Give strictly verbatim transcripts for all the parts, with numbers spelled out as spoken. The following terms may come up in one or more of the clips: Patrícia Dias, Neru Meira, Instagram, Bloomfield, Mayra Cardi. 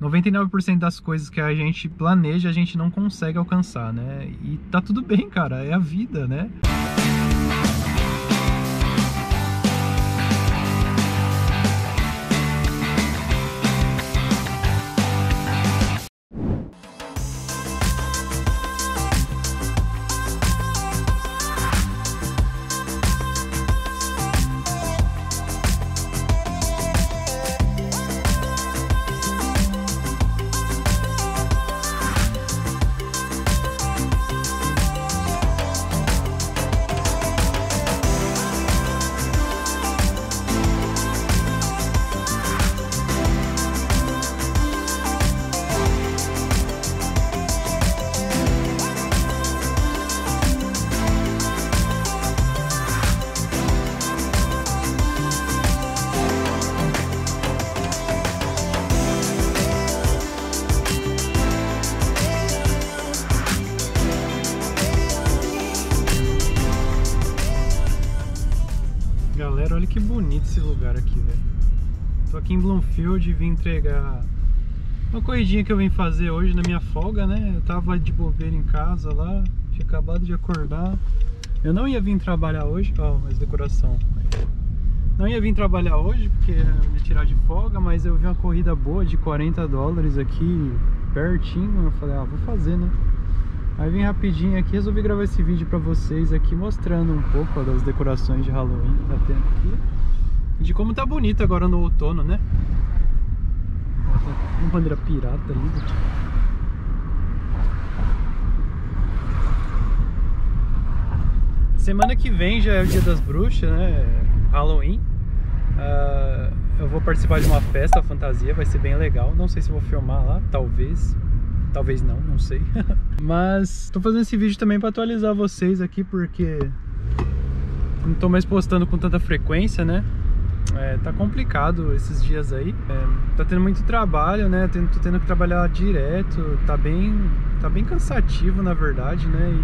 noventa e nove por cento das coisas que a gente planeja, a gente não consegue alcançar, né? E tá tudo bem, cara, é a vida, né? Galera, olha que bonito esse lugar aqui, velho. Tô aqui em Bloomfield e vim entregar uma corridinha que eu vim fazer hoje na minha folga, né? Eu tava de bobeira em casa lá, tinha acabado de acordar. Eu não ia vir trabalhar hoje, ó, oh, mas decoração. Não ia vir trabalhar hoje porque ia tirar de folga, mas eu vi uma corrida boa de quarenta dólares aqui pertinho. Eu falei, ah, vou fazer, né? Aí vim rapidinho aqui, resolvi gravar esse vídeo pra vocês aqui, mostrando um pouco ó, das decorações de Halloween que tá tendo aqui. De como tá bonito agora no outono, né? Ó, tá uma bandeira pirata ali. Semana que vem já é o Dia das Bruxas, né? Halloween. Uh, eu vou participar de uma festa fantasia, vai ser bem legal. Não sei se vou filmar lá, talvez. Talvez não, não sei. Mas tô fazendo esse vídeo também pra atualizar vocês aqui, porque não tô mais postando com tanta frequência, né? É, tá complicado esses dias aí. É, tá tendo muito trabalho, né? Tô, tô tendo que trabalhar direto. Tá bem, tá bem cansativo, na verdade, né?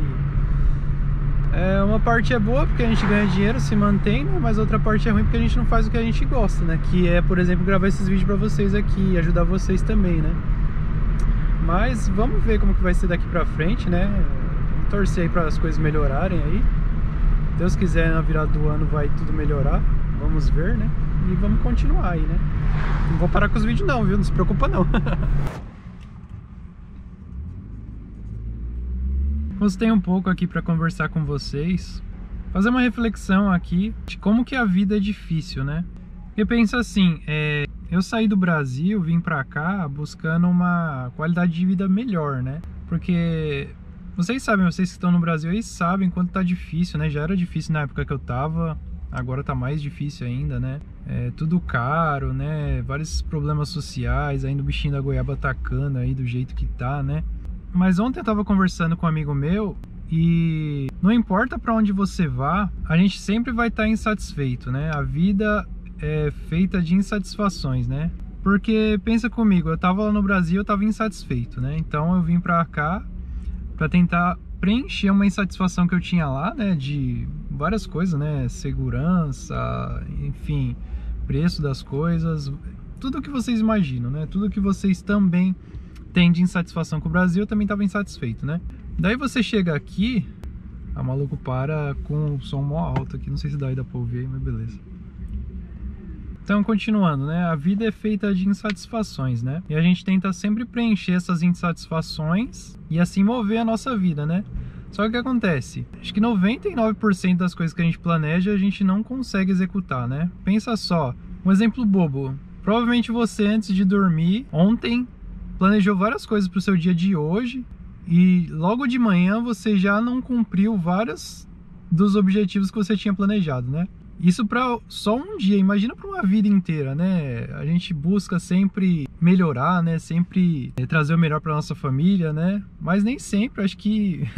E é, uma parte é boa porque a gente ganha dinheiro, se mantém, mas outra parte é ruim porque a gente não faz o que a gente gosta, né? Que é, por exemplo, gravar esses vídeos pra vocês aqui e ajudar vocês também, né? Mas vamos ver como que vai ser daqui pra frente, né? Vamos torcer aí pra as coisas melhorarem aí. Deus quiser, na virada do ano vai tudo melhorar. Vamos ver, né? E vamos continuar aí, né? Não vou parar com os vídeos não, viu? Não se preocupa não. Gostei um pouco aqui pra conversar com vocês. Fazer uma reflexão aqui de como que a vida é difícil, né? Porque pensa assim, é... eu saí do Brasil, vim pra cá buscando uma qualidade de vida melhor, né? Porque vocês sabem, vocês que estão no Brasil aí sabem quanto tá difícil, né? Já era difícil na época que eu tava, agora tá mais difícil ainda, né? É tudo caro, né? Vários problemas sociais, ainda o bichinho da goiaba atacando aí do jeito que tá, né? Mas ontem eu tava conversando com um amigo meu e não importa pra onde você vá, a gente sempre vai estar insatisfeito, né? A vida é feita de insatisfações, né? Porque, pensa comigo, eu tava lá no Brasil, eu tava insatisfeito, né? Então eu vim pra cá pra tentar preencher uma insatisfação que eu tinha lá, né? De várias coisas, né? Segurança, enfim, preço das coisas, tudo que vocês imaginam, né? Tudo que vocês também têm de insatisfação com o Brasil, eu também tava insatisfeito, né? Daí você chega aqui, a maluco para com o som mó alto aqui, não sei se daí dá pra ouvir aí, mas beleza. Então, continuando, né? A vida é feita de insatisfações, né? E a gente tenta sempre preencher essas insatisfações e assim mover a nossa vida, né? Só que o que acontece? Acho que noventa e nove por cento das coisas que a gente planeja, a gente não consegue executar, né? Pensa só, um exemplo bobo. Provavelmente você, antes de dormir, ontem, planejou várias coisas para o seu dia de hoje e logo de manhã você já não cumpriu vários dos objetivos que você tinha planejado, né? Isso para só um dia, imagina para uma vida inteira, né? A gente busca sempre melhorar, né? Sempre trazer o melhor para nossa família, né? Mas nem sempre, acho que,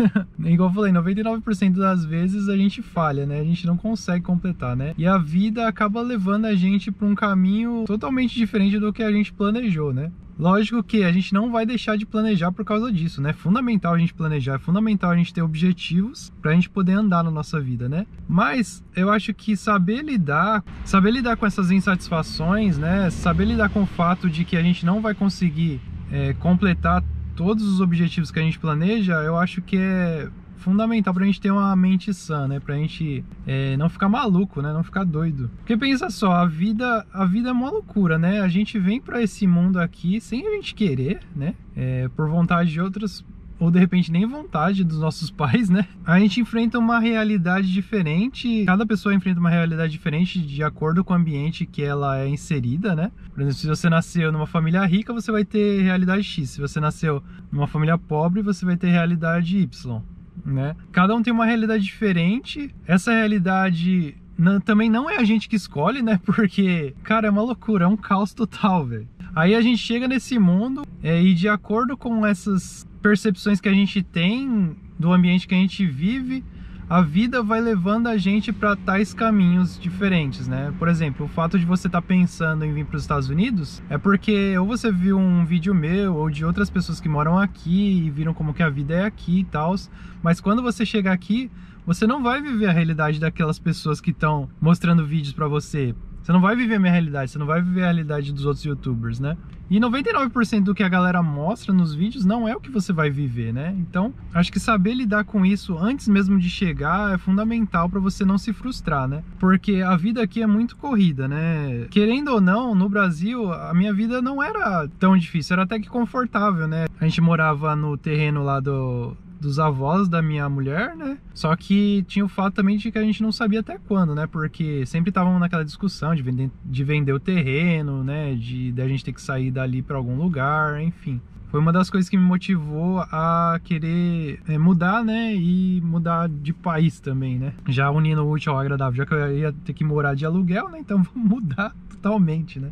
igual eu falei, noventa e nove por cento das vezes a gente falha, né? A gente não consegue completar, né? E a vida acaba levando a gente para um caminho totalmente diferente do que a gente planejou, né? Lógico que a gente não vai deixar de planejar por causa disso, né? É fundamental a gente planejar, é fundamental a gente ter objetivos para a gente poder andar na nossa vida, né? Mas eu acho que saber lidar, saber lidar com essas insatisfações, né? Saber lidar com o fato de que a gente não vai conseguir é, completar todos os objetivos que a gente planeja, eu acho que é fundamental pra gente ter uma mente sã, né? Pra gente é, não ficar maluco, né? Não ficar doido. Porque pensa só, a vida, a vida é uma loucura, né? A gente vem pra esse mundo aqui sem a gente querer, né? É, por vontade de outras, ou de repente nem vontade dos nossos pais, né? A gente enfrenta uma realidade diferente, cada pessoa enfrenta uma realidade diferente de acordo com o ambiente que ela é inserida, né? Por exemplo, se você nasceu numa família rica, você vai ter realidade X. Se você nasceu numa família pobre, você vai ter realidade Y. Né? Cada um tem uma realidade diferente. Essa realidade não, também não é a gente que escolhe, né? Porque, cara, é uma loucura, é um caos total, velho. Aí a gente chega nesse mundo é, e de acordo com essas percepções que a gente tem do ambiente que a gente vive, a vida vai levando a gente para tais caminhos diferentes, né? Por exemplo, o fato de você estar tá pensando em vir para os Estados Unidos é porque ou você viu um vídeo meu ou de outras pessoas que moram aqui e viram como que a vida é aqui e tal, mas quando você chegar aqui, você não vai viver a realidade daquelas pessoas que estão mostrando vídeos para você. Você não vai viver a minha realidade, você não vai viver a realidade dos outros youtubers, né? E noventa e nove por cento do que a galera mostra nos vídeos não é o que você vai viver, né? Então, acho que saber lidar com isso antes mesmo de chegar é fundamental para você não se frustrar, né? Porque a vida aqui é muito corrida, né? Querendo ou não, no Brasil, a minha vida não era tão difícil, era até que confortável, né? A gente morava no terreno lá do... dos avós da minha mulher, né? Só que tinha o fato também de que a gente não sabia até quando, né? Porque sempre estávamos naquela discussão de vender, de vender o terreno, né? De, de a gente ter que sair dali para algum lugar, enfim. Foi uma das coisas que me motivou a querer é, mudar, né? E mudar de país também, né? Já unindo o útil ao agradável, já que eu ia ter que morar de aluguel, né? Então vou mudar totalmente, né?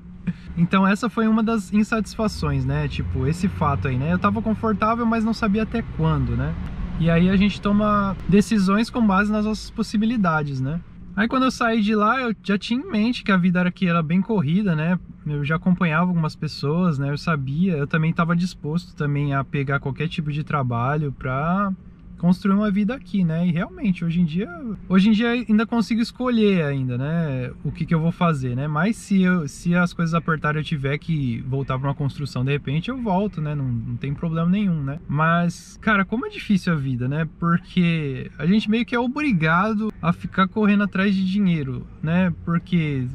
Então essa foi uma das insatisfações, né? Tipo, esse fato aí, né? Eu tava confortável, mas não sabia até quando, né? E aí a gente toma decisões com base nas nossas possibilidades, né? Aí quando eu saí de lá, eu já tinha em mente que a vida aqui era bem corrida, né? Eu já acompanhava algumas pessoas, né? Eu sabia, eu também tava disposto também a pegar qualquer tipo de trabalho pra construir uma vida aqui, né? E realmente, hoje em dia, hoje em dia ainda consigo escolher ainda, né? O que que eu vou fazer, né? Mas se, eu, se as coisas apertarem, eu tiver que voltar para uma construção, de repente eu volto, né? Não, não tem problema nenhum, né? Mas, cara, como é difícil a vida, né? Porque a gente meio que é obrigado a ficar correndo atrás de dinheiro, né? Porque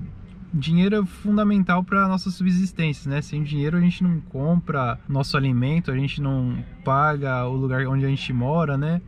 dinheiro é fundamental para a nossa subsistência, né? Sem dinheiro a gente não compra nosso alimento, a gente não paga o lugar onde a gente mora, né?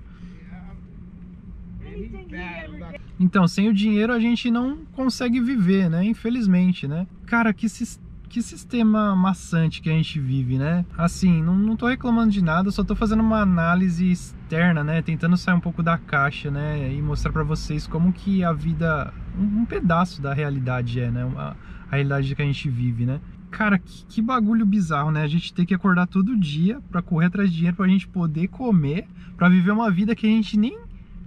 Então, sem o dinheiro a gente não consegue viver, né? Infelizmente, né? Cara, que sistema... Que sistema maçante que a gente vive, né? Assim, não, não tô reclamando de nada, só tô fazendo uma análise externa, né? Tentando sair um pouco da caixa, né? E mostrar pra vocês como que a vida... Um, um pedaço da realidade é, né? A, a realidade que a gente vive, né? Cara, que, que bagulho bizarro, né? A gente tem que acordar todo dia pra correr atrás de dinheiro pra gente poder comer, pra viver uma vida que a gente nem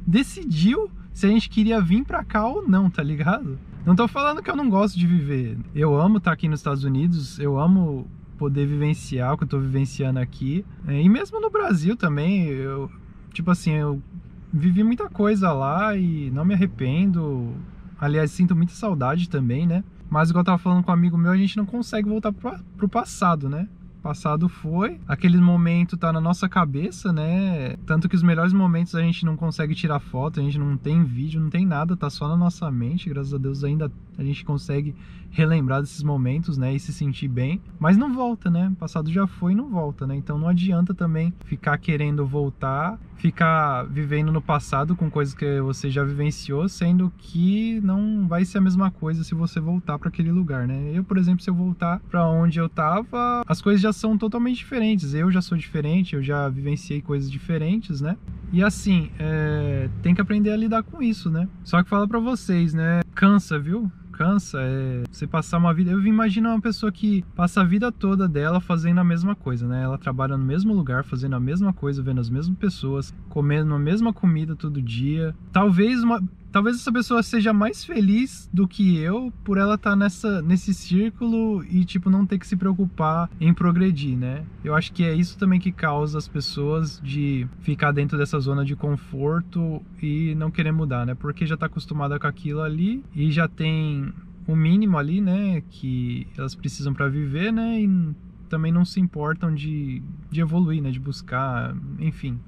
decidiu se a gente queria vir pra cá ou não, tá ligado? Não tô falando que eu não gosto de viver. Eu amo estar aqui nos Estados Unidos, eu amo poder vivenciar o que eu tô vivenciando aqui. E mesmo no Brasil também, eu, tipo assim, eu vivi muita coisa lá e não me arrependo. Aliás, sinto muita saudade também, né? Mas igual eu tava falando com um amigo meu, a gente não consegue voltar pro, pro passado, né? Passado foi, aquele momento tá na nossa cabeça, né? Tanto que os melhores momentos a gente não consegue tirar foto, a gente não tem vídeo, não tem nada, tá só na nossa mente. Graças a Deus ainda a gente consegue relembrar desses momentos, né? E se sentir bem, mas não volta, né? Passado já foi e não volta, né? Então não adianta também ficar querendo voltar, ficar vivendo no passado com coisas que você já vivenciou, sendo que não vai ser a mesma coisa se você voltar para aquele lugar, né? Eu, por exemplo, se eu voltar para onde eu tava, as coisas já são totalmente diferentes, eu já sou diferente, eu já vivenciei coisas diferentes, né? E assim, é... tem que aprender a lidar com isso, né? Só que fala pra vocês, né? Cansa, viu? Cansa, é... você passar uma vida... Eu imagino uma pessoa que passa a vida toda dela fazendo a mesma coisa, né? Ela trabalha no mesmo lugar, fazendo a mesma coisa, vendo as mesmas pessoas, comendo a mesma comida todo dia. Talvez uma... talvez essa pessoa seja mais feliz do que eu por ela estar nessa, nesse círculo e, tipo, não ter que se preocupar em progredir, né? Eu acho que é isso também que causa as pessoas de ficar dentro dessa zona de conforto e não querer mudar, né? Porque já tá acostumada com aquilo ali e já tem o mínimo ali, né? Que elas precisam para viver, né? E também não se importam de, de evoluir, né? De buscar, enfim...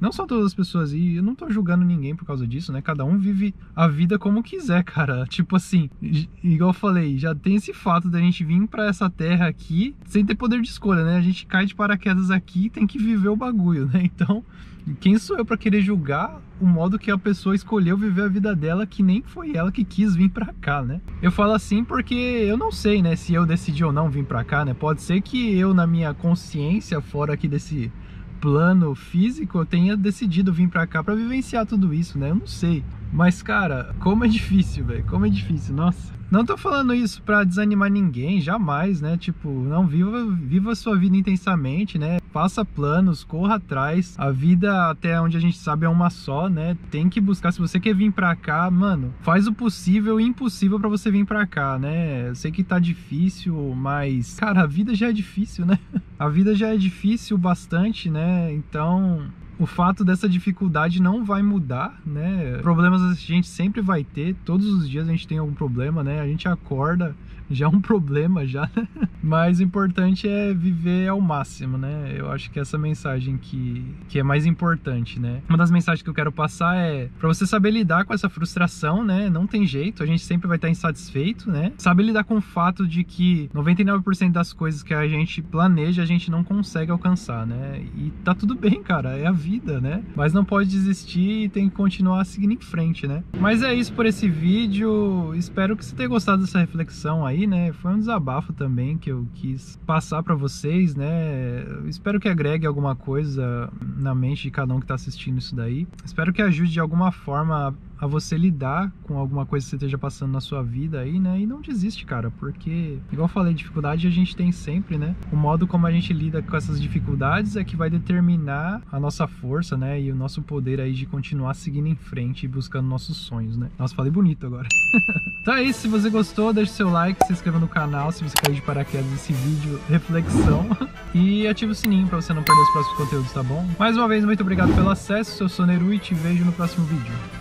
Não são todas as pessoas, e eu não tô julgando ninguém por causa disso, né? Cada um vive a vida como quiser, cara. Tipo assim, igual eu falei, já tem esse fato da gente vir pra essa terra aqui sem ter poder de escolha, né? A gente cai de paraquedas aqui e tem que viver o bagulho, né? Então, quem sou eu pra querer julgar o modo que a pessoa escolheu viver a vida dela, que nem foi ela que quis vir pra cá, né? Eu falo assim porque eu não sei, né? Se eu decidi ou não vir pra cá, né? Pode ser que eu, na minha consciência, fora aqui desse... plano físico, eu tenha decidido vir pra cá pra vivenciar tudo isso, né? Eu não sei. Mas, cara, como é difícil, velho. Como é difícil, nossa. Não tô falando isso pra desanimar ninguém, jamais, né? Tipo, não, viva, viva a sua vida intensamente, né? Faça planos, corra atrás. A vida, até onde a gente sabe, é uma só, né? Tem que buscar. Se você quer vir pra cá, mano, faz o possível e impossível pra você vir pra cá, né? Eu sei que tá difícil, mas, cara, a vida já é difícil, né? A vida já é difícil bastante, né? Então... o fato dessa dificuldade não vai mudar, né? Problemas a gente sempre vai ter, todos os dias a gente tem algum problema, né? A gente acorda, já é um problema já, né? Mas o importante é viver ao máximo, né? Eu acho que essa mensagem que, que é mais importante, né? Uma das mensagens que eu quero passar é pra você saber lidar com essa frustração, né? Não tem jeito, a gente sempre vai estar insatisfeito, né? Saber lidar com o fato de que noventa e nove por cento das coisas que a gente planeja, a gente não consegue alcançar, né? E tá tudo bem, cara, é a vida. Vida, né? Mas não pode desistir e tem que continuar seguindo em frente, né? Mas é isso por esse vídeo. Espero que você tenha gostado dessa reflexão aí, né? Foi um desabafo também que eu quis passar pra vocês, né? Eu espero que agregue alguma coisa na mente de cada um que tá assistindo isso daí. Espero que ajude de alguma forma a você lidar com alguma coisa que você esteja passando na sua vida aí, né? E não desiste, cara, porque, igual eu falei, dificuldade a gente tem sempre, né? O modo como a gente lida com essas dificuldades é que vai determinar a nossa força, né? E o nosso poder aí de continuar seguindo em frente e buscando nossos sonhos, né? Nossa, falei bonito agora. Então é isso, se você gostou, deixa o seu like, se inscreva no canal, se você caiu de paraquedas nesse vídeo, reflexão, e ativa o sininho pra você não perder os próximos conteúdos, tá bom? Mais uma vez, muito obrigado pelo acesso, eu sou Neru e te vejo no próximo vídeo.